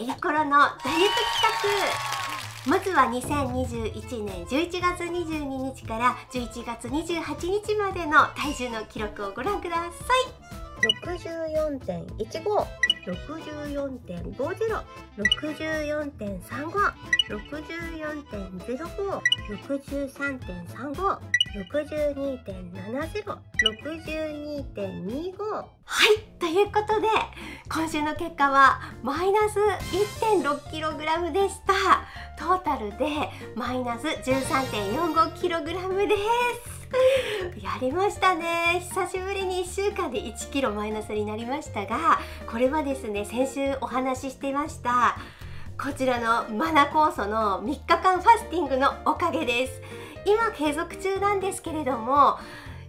エルコロのダイエット企画。まずは2021年11月22日から11月28日までの体重の記録をご覧ください。64.15、64.50、64.35、64.05、63.35、62.70、62.25。はい、ということで今週の結果はマイナス 1.6kg でした。トータルでマイナス 13.45kg です。やりましたね。久しぶりに1週間で1キロマイナスになりましたが、これはですね、先週お話ししていましたこちらのマナ酵素の3日間ファスティングのおかげです。今継続中なんですけれども、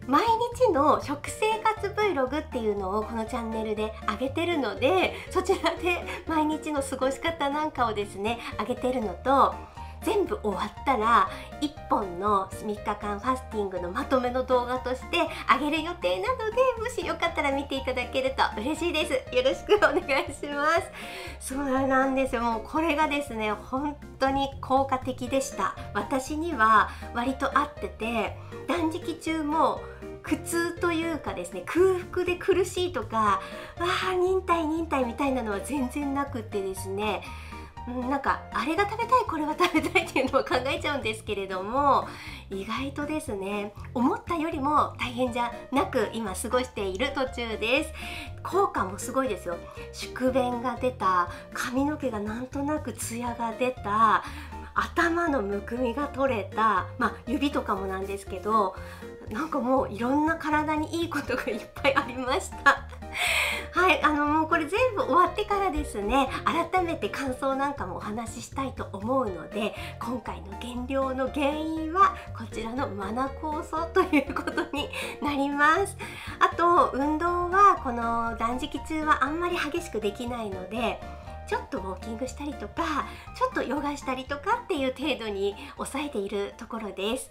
毎日の食生活 Vlog っていうのをこのチャンネルで上げてるので、そちらで毎日の過ごし方なんかをですね上げてるのと、全部終わったら1本の3日間ファスティングのまとめの動画として上げる予定なので、もしよかったら見ていただけると嬉しいです。よろしくお願いします。そうなんですよ。もうこれがですね本当に効果的でした。私には割と合ってて、断食中も苦痛というかですね、空腹で苦しいとか、わあ忍耐みたいなのは全然なくってですね、なんかあれが食べたいこれは食べたいっていうのを考えちゃうんですけれども、意外とですね思ったよりも大変じゃなく今過ごしている途中です。効果もすごいですよ。宿便が出た、髪の毛がなんとなくツヤが出た、頭のむくみが取れた、まあ指とかもなんですけど、なんかもういろんな体にいいことがいっぱいありました。はい、もうこれ全部終わってからですね、改めて感想なんかもお話ししたいと思うので、今回の減量の原因はこちらのマナ酵素ということになります。あと運動はこの断食中はあんまり激しくできないので、ちょっとウォーキングしたりとか、ちょっとヨガしたりとかっていう程度に抑えているところです。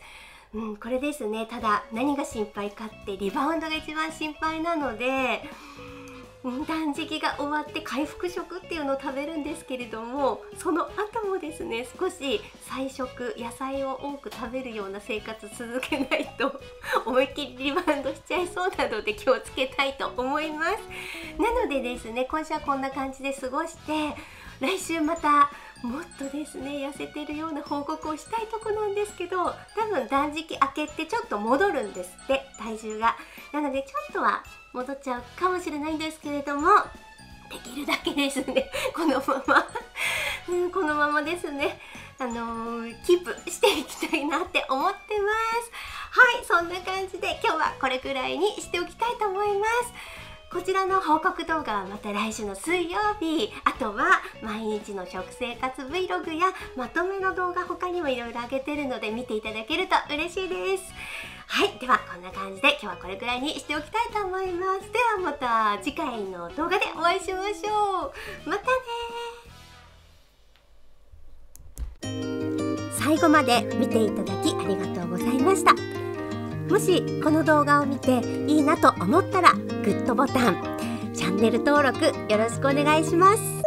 これですね。ただ何が心配かってリバウンドが一番心配なので、断食が終わって回復食っていうのを食べるんですけれども、その後もですね少し菜食、野菜を多く食べるような生活続けないと思いっきりリバウンドしちゃいそうなので気をつけたいと思います。なのでですね、今週はこんな感じで過ごして、来週またもっとですね痩せてるような報告をしたいとこなんですけど、多分断食明けてちょっと戻るんですって、体重が。なのでちょっとは戻っちゃうかもしれないんですけれども、できるだけですねこのままこのままですねキープしていきたいなって思ってます。はい、そんな感じで今日はこれくらいにしておきたいと思います。こちらの報告動画はまた来週の水曜日、あとは毎日の食生活 Vlog やまとめの動画、他にもいろいろ上げてるので見ていただけると嬉しいです。はい、ではこんな感じで今日はこれくらいにしておきたいと思います。ではまた次回の動画でお会いしましょう。またねー。最後まで見ていただきありがとうございました。もしこの動画を見ていいなと思ったらグッドボタン、チャンネル登録よろしくお願いします。